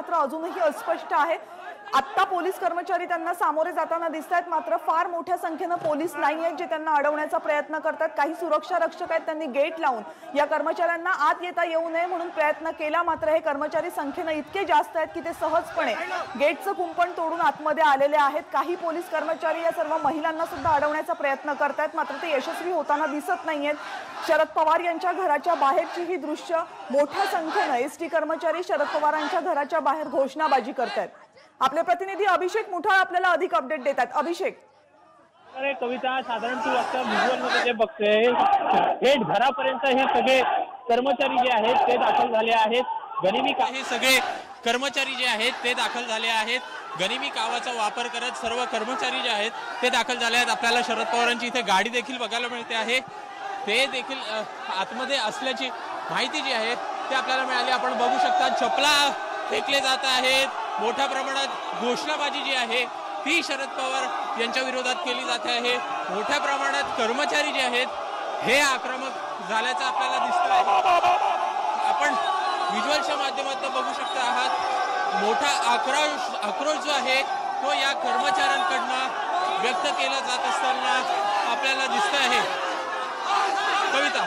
मात्र अजूनही अस्पष्ट आहे। आता पोलीस कर्मचारी त्यांना सामोरे जाताना दिसतात, मात्र फार मोठ्या संख्येने पोलीस नाही आहेत जे त्यांना अडवण्याचा प्रयत्न करतात। काही सुरक्षा रक्षक आहेत, त्यांनी गेट लावून या कर्मचाऱ्यांना आत येता येऊ नये म्हणून प्रयत्न केला, मात्र हे कर्मचारी संख्येने इतके जास्त आहेत की ते सहजपणे गेटचं कुंपण तोडून आतमध्ये आलेले आहेत। काही पोलीस कर्मचारी या सर्व महिलांना सुद्धा अडवण्याचा प्रयत्न करतात, मात्र ते यशस्वी होताना दिसत नाहीयेत। शरद पवार यांच्या घराच्या बाहेरची ही दृश्य, मोठ्या संख्येने एसटी कर्मचारी शरद पवार यांच्या घराच्या बाहेर घोषणाबाजी करतात। आपले प्रतिनिधी अभिषेक मुठाळे आपल्याला अधिक अपडेट देतात। अभिषेक, अरे कविता, साधारण तू आता व्हिज्युअल मध्ये जे बघतेय, थेट घरापर्यंत हे सगळे कर्मचारी जे आहेत ते दाखल झाले आहेत। गनिमी का हे सगळे कर्मचारी जे आहेत ते दाखल झाले आहेत। गनिमी कावाचा वापर करत सर्व कर्मचारी जे आहेत ते दाखल झाले आहेत। आपल्याला शरद पवारांची इथे गाडी देखील बघायला मिळते आहे, ते देखील आतमध्ये असल्याची माहिती जी आहे ते आपल्याला मिळाली। आपण बघू शकता चपला फेकले जात आहेत, मोठ्या प्रमाणात घोषणाबाजी जी आहे ती शरद पवार यांच्या विरोधात केली जाते आहे। मोठ्या प्रमाणात कर्मचारी जे आहेत हे आक्रमक झाल्याचं आपल्याला दिसतं आहे। आपण व्हिज्युअलच्या माध्यमातून बघू शकता आहात, मोठा आक्रोश जो आहे तो या कर्मचाऱ्यांकडनं व्यक्त केला जात असताना आपल्याला दिसतं आहे। कविता,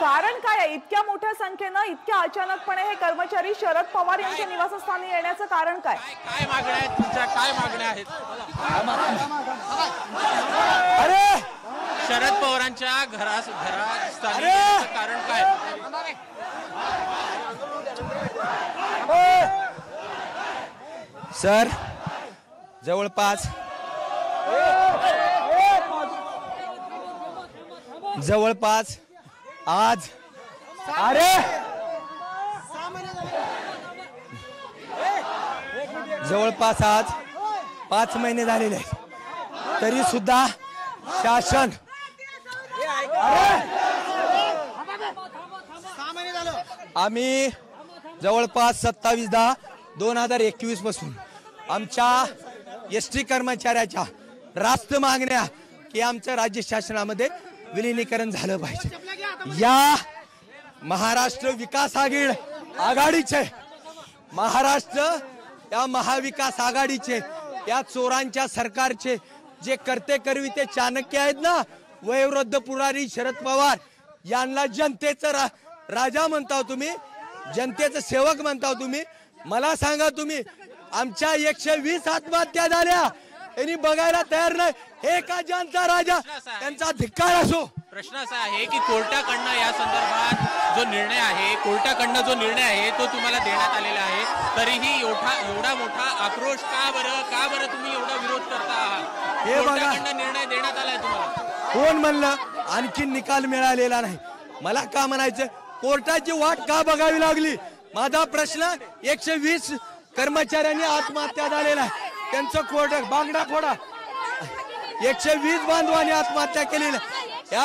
कारण काय आहे इतक्या मोठ्या संख्येने, इतक्या अचानकपणे हे कर्मचारी शरद पवार यांच्या निवासस्थानी येण्याचं कारण काय? काय मागण्या आहेत तुमच्या, काय मागण्या आहेत? अरे शरद पवारांच्या घरास्थानी येण्याचं कारण काय? सर, जवळपास आज जवळपास आज 5 महिने झालेले तरी सुद्धा शासन आम्ही जवळपास 27/10/2021 पासून आमच्या एसटी कर्मचाऱ्याच्या रास्त मागण्या की आमच्या राज्य शासनामध्ये विलीनीकरण झालं पाहिजे। या महाराष्ट्र विकास आघाडीचे, महाराष्ट्र या महाविकास आघाडीचे, या चोरांच्या सरकारचे जे करते करविते चाणक्य आहेत ना, वयोवृद्ध पुरारी शरद पवार यांना जनतेचं राजा म्हणता तुम्ही, जनतेचं सेवक म्हणता तुम्ही। मला सांगा तुम्ही, आमच्या 120 आत्महत्या झाल्या, यांनी बघायला तयार नाही हे का जनता राजा? त्यांचा धिक्कार असो। प्रश्न असा आहे की कोर्टाकडनं या संदर्भात जो निर्णय आहे, तो तुम्हाला देण्यात आलेला आहे, तरीही एवढा मोठा आक्रोश का बरं तुम्ही एवढा विरोध करता आहात? हे बघा, निर्णय देण्यात आलाय तुम्हाला, कोण म्हणलं? आणखी निकाल मिळालेला नाही, मला का म्हणायचं कोर्टाची वाट का बघावी लागली? माझा प्रश्न, 120 कर्मचाऱ्यांनी आत्महत्या झालेला आहे, त्यांचं कोर्ट बांगडा फोडा, 120 बांधवांनी आत्महत्या केलेली, या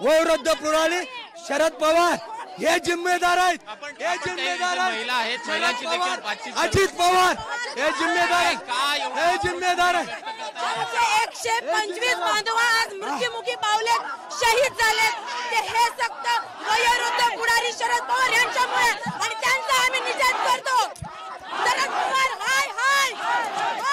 वयोवृद्ध पुराणी शरद पवार हे जिम्मेदार आहेत, अजित पवार हे जिम्मेदार आहेत, 125 बांधव आज मृत्युमुखी पावले, शहीद झाले, ते हे सक्त वयोवृद्ध पुराणी शरद पवार यांच्यामुळे, आणि त्यांचा आम्ही निषेध करतो। शरद पवार हाय हाय हाय हाय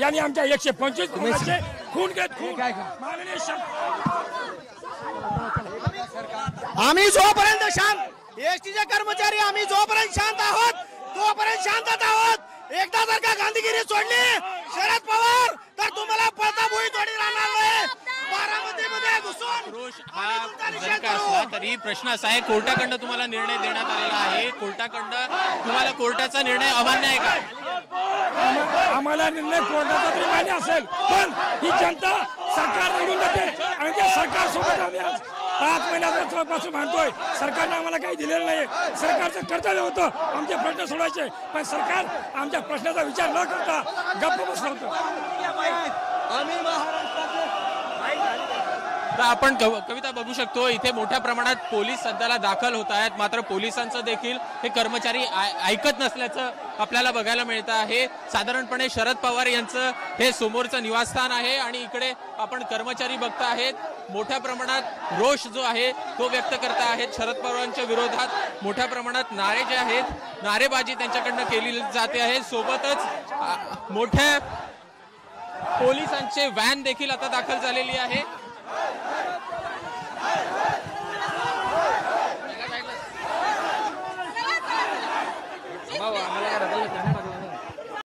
यानी आमच्या 125 खून घेत खून आम्ही जोपर्यंत शांत, एसटीचे कर्मचारी आम्ही जोपर्यंत शांत आहोत तोपर्यंत शांतता आहोत। एकदा जर का गांधीगिरी सोडली शरद पवार तर तुम्हाला पळताभुई थोडी राहणार नाही। बारामतीमध्ये घुसून तरी प्रश्न असा आहे, कोर्टाकडनं तुम्हाला निर्णय देण्यात आलेला आहे, तुम्हाला कोर्टाचा निर्णय अमान्य आहे का? आम्हाला निर्णय कोर्टाचा तरी मान्य असेल, पण ही जनता सरकार निवडून जाते आणि त्या सरकार सोबत आम्ही 5 महिन्यापासून मानतोय। सरकारने आम्हाला काही दिलेलं नाही, सरकारचं कर्तव्य होतं आमचे प्रश्न सोडवायचे, पण सरकार आमच्या प्रश्नाचा विचार न करता गप्प बसलं होतं। आम्ही महाराष्ट्राचे आता आपण कविता बघू शकतो इथे मोठ्या प्रमाणात पोलीस सध्याला दाखल होत आहेत, मात्र पोलिसांचं देखील हे कर्मचारी ऐकत नसल्याचं आपल्याला बघायला मिळतं आहे। साधारणपणे शरद पवार यांचं हे समोरचं निवासस्थान आहे आणि इकडे आपण कर्मचारी बघता आहेत मोठ्या प्रमाणात रोष जो आहे तो व्यक्त करता आहेत। शरद पवारांच्या विरोधात मोठ्या प्रमाणात नारे जे आहेत नारेबाजी त्यांच्याकडून केली जाते आहे। सोबतच मोठ्या पोलिसांचे वॅन देखील आता दाखल झालेली आहे।